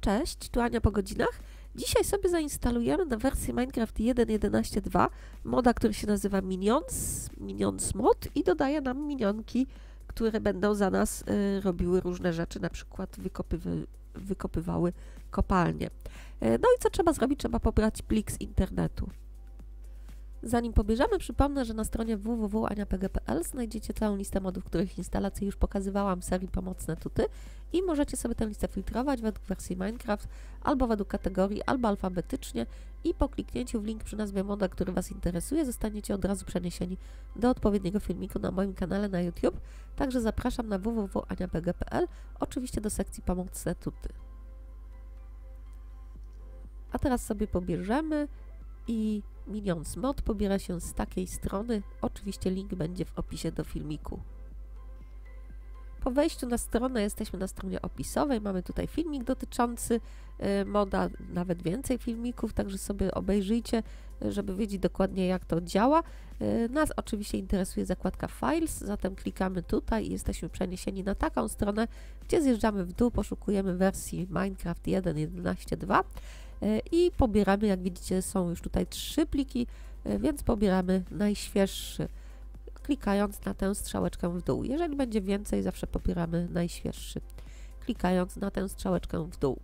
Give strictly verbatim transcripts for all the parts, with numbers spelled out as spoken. Cześć, tu Ania po godzinach. Dzisiaj sobie zainstalujemy na wersję Minecraft jeden jedenaście dwa moda, który się nazywa Minions, Minions Mod i dodaje nam minionki, które będą za nas y, robiły różne rzeczy, na przykład wykopywy, wykopywały kopalnie. Y, no i co trzeba zrobić? Trzeba pobrać plik z internetu. Zanim pobierzemy, przypomnę, że na stronie w w w kropka ania p g kropka p l znajdziecie całą listę modów, których instalacje już pokazywałam w serii Pomocne Tuty i możecie sobie tę listę filtrować według wersji Minecraft, albo według kategorii, albo alfabetycznie i po kliknięciu w link przy nazwie moda, który Was interesuje, zostaniecie od razu przeniesieni do odpowiedniego filmiku na moim kanale na YouTube, także zapraszam na w w w kropka ania p g kropka p l, oczywiście do sekcji Pomocne Tuty. A teraz sobie pobierzemy i Minions Mod pobiera się z takiej strony, oczywiście link będzie w opisie do filmiku. Po wejściu na stronę jesteśmy na stronie opisowej, mamy tutaj filmik dotyczący y, moda, nawet więcej filmików, także sobie obejrzyjcie, żeby wiedzieć dokładnie jak to działa. Y, nas oczywiście interesuje zakładka Files, zatem klikamy tutaj i jesteśmy przeniesieni na taką stronę, gdzie zjeżdżamy w dół, poszukujemy wersji Minecraft jeden jedenaście dwa. I pobieramy, jak widzicie są już tutaj trzy pliki, więc pobieramy najświeższy, klikając na tę strzałeczkę w dół. Jeżeli będzie więcej, zawsze pobieramy najświeższy, klikając na tę strzałeczkę w dół.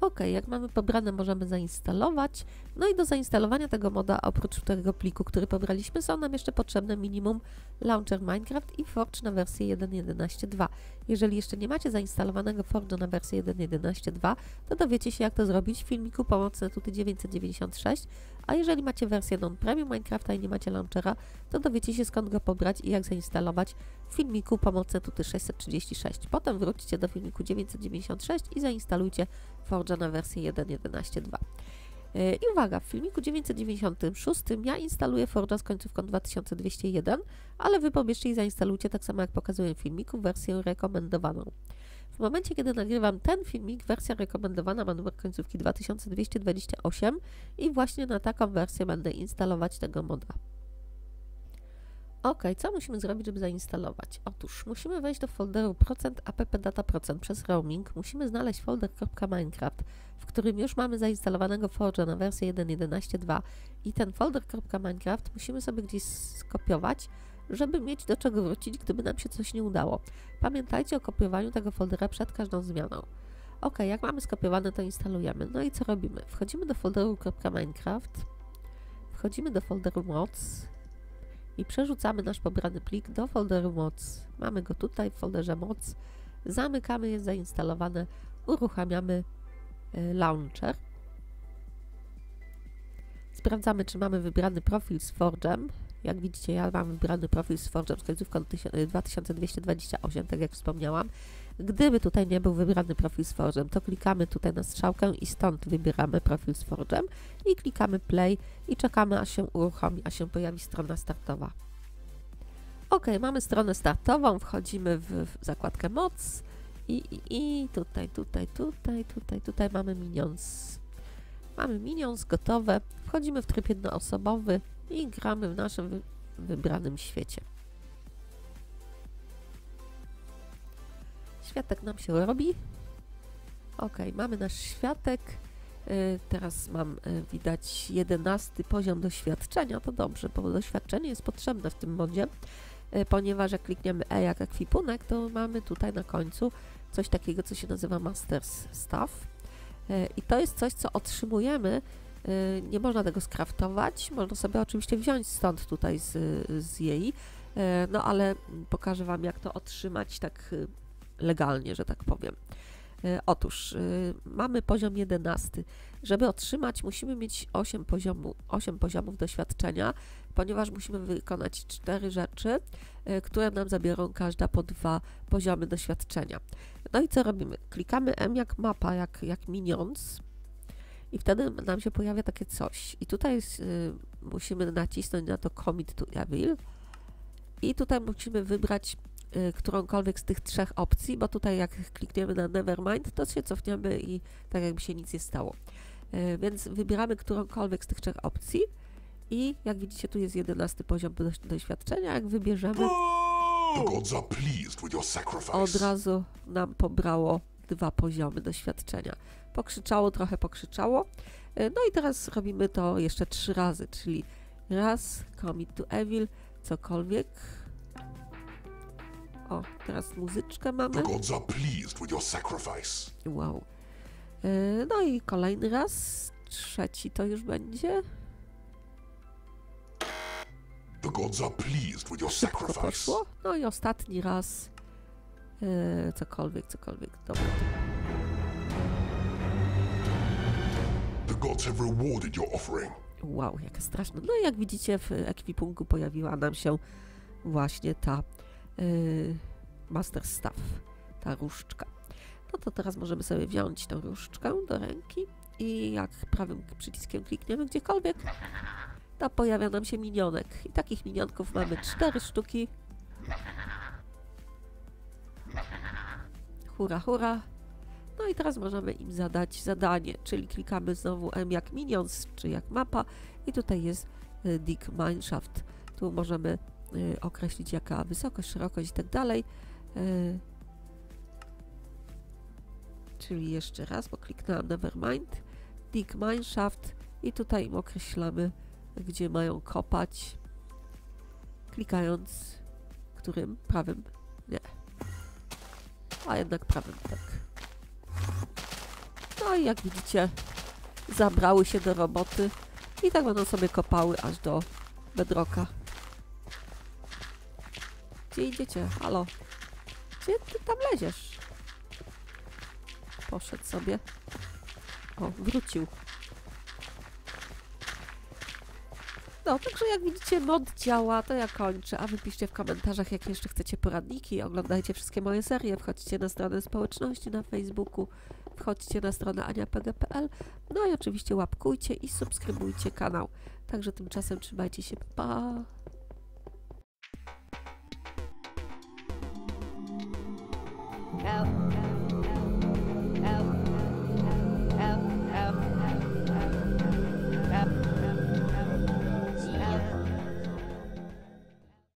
Ok, jak mamy pobrane, możemy zainstalować. No i do zainstalowania tego moda, oprócz tego pliku, który pobraliśmy, są nam jeszcze potrzebne minimum Launcher Minecraft i Forge na wersję jeden jedenaście dwa. Jeżeli jeszcze nie macie zainstalowanego Forge'a na wersję jeden jedenaście dwa, to dowiecie się jak to zrobić w filmiku Pomocne Tuty dziewięćset dziewięćdziesiąt sześć, a jeżeli macie wersję non-premium Minecrafta i nie macie Launchera, to dowiecie się skąd go pobrać i jak zainstalować w filmiku Pomocne Tuty sześćset trzydzieści sześć. Potem wróćcie do filmiku dziewięćset dziewięćdziesiąt sześć i zainstalujcie Forge'a na wersję jeden jedenaście dwa. I uwaga, w filmiku dziewięćset dziewięćdziesiąt sześć ja instaluję Forge'a z końcówką dwa tysiące dwieście jeden, ale Wy pobierzcie i zainstalujcie tak samo jak pokazuję w filmiku wersję rekomendowaną. W momencie, kiedy nagrywam ten filmik, wersja rekomendowana ma numer końcówki dwa tysiące dwieście dwadzieścia osiem i właśnie na taką wersję będę instalować tego moda. Ok, co musimy zrobić, żeby zainstalować? Otóż musimy wejść do folderu procent app data procent przez roaming, musimy znaleźć folder .minecraft, w którym już mamy zainstalowanego Forge'a na wersję jeden jedenaście dwa i ten folder .minecraft musimy sobie gdzieś skopiować, żeby mieć do czego wrócić, gdyby nam się coś nie udało. Pamiętajcie o kopiowaniu tego foldera przed każdą zmianą. Ok, jak mamy skopiowane, to instalujemy. No i co robimy? Wchodzimy do folderu .minecraft, wchodzimy do folderu mods i przerzucamy nasz pobrany plik do folderu mods. Mamy go tutaj w folderze mods, zamykamy, jest zainstalowane, uruchamiamy launcher. Sprawdzamy, czy mamy wybrany profil z Forge'em. Jak widzicie, ja mam wybrany profil z Forge'em z końcówką dwa tysiące dwieście dwadzieścia osiem, tak jak wspomniałam. Gdyby tutaj nie był wybrany profil z Forge'em, to klikamy tutaj na strzałkę i stąd wybieramy profil z Forge'em i klikamy play i czekamy aż się uruchomi, aż się pojawi strona startowa. Ok, mamy stronę startową, wchodzimy w, w zakładkę moc i, i, i tutaj, tutaj, tutaj, tutaj, tutaj mamy Minions. Mamy Minions gotowe, wchodzimy w tryb jednoosobowy i gramy w naszym wy wybranym świecie. Światek nam się robi. Ok, mamy nasz światek. Yy, teraz mam yy, widać jedenasty poziom doświadczenia. To dobrze, bo doświadczenie jest potrzebne w tym modzie, yy, ponieważ jak klikniemy E jak ekwipunek, to mamy tutaj na końcu coś takiego, co się nazywa Master's Staff. Yy, I to jest coś, co otrzymujemy. Nie można tego skraftować, można sobie oczywiście wziąć stąd tutaj z, z jej, no ale pokażę Wam jak to otrzymać tak legalnie, że tak powiem. Otóż mamy poziom jedenasty. Żeby otrzymać musimy mieć osiem, poziomu, osiem poziomów doświadczenia, ponieważ musimy wykonać cztery rzeczy, które nam zabiorą każda po dwa poziomy doświadczenia. No i co robimy? Klikamy M jak mapa, jak, jak Minions. I wtedy nam się pojawia takie coś. I tutaj jest, y, musimy nacisnąć na to Commit to Evil. I tutaj musimy wybrać y, którąkolwiek z tych trzech opcji, bo tutaj jak klikniemy na Nevermind, to się cofniemy i tak jakby się nic nie stało. Więc wybieramy którąkolwiek z tych trzech opcji i jak widzicie, tu jest jedenasty poziom doświadczenia. Jak wybierzemy, od razu nam pobrało dwa poziomy doświadczenia. Pokrzyczało, trochę pokrzyczało. No i teraz robimy to jeszcze trzy razy, czyli raz, Commit to Evil, cokolwiek. O, teraz muzyczkę mamy. Wow. No i kolejny raz, trzeci to już będzie. The gods are pleased with your sacrifice. No i ostatni raz. Yy, cokolwiek, cokolwiek. Dobra. The gods have rewarded your offering. Wow, jaka straszna. No i jak widzicie, w ekwipunku pojawiła nam się właśnie ta yy, Master's Staff, ta różdżka. No to teraz możemy sobie wziąć tą różdżkę do ręki i jak prawym przyciskiem klikniemy gdziekolwiek, to pojawia nam się minionek. I takich minionków mamy cztery sztuki. Hura, hura. No i teraz możemy im zadać zadanie, czyli klikamy znowu M jak Minions, czy jak mapa. I tutaj jest Dig Mineshaft. Tu możemy y, określić jaka wysokość, szerokość i tak dalej. Y, czyli jeszcze raz, bo kliknęłam Nevermind. Dig Mineshaft i tutaj im określamy, gdzie mają kopać, klikając którym? Prawym? Nie. A jednak prawym, tak. No i jak widzicie, zabrały się do roboty i tak będą sobie kopały aż do Bedrocka. Gdzie idziecie? Halo? Gdzie ty tam leziesz? Poszedł sobie. O, wrócił. No, także jak widzicie, mod działa, to ja kończę, a wy piszcie w komentarzach, jakie jeszcze chcecie poradniki, oglądajcie wszystkie moje serie, wchodźcie na stronę społeczności na Facebooku, wchodźcie na stronę ania po godzinach kropka p l, no i oczywiście łapkujcie i subskrybujcie kanał. Także tymczasem trzymajcie się, pa! Help.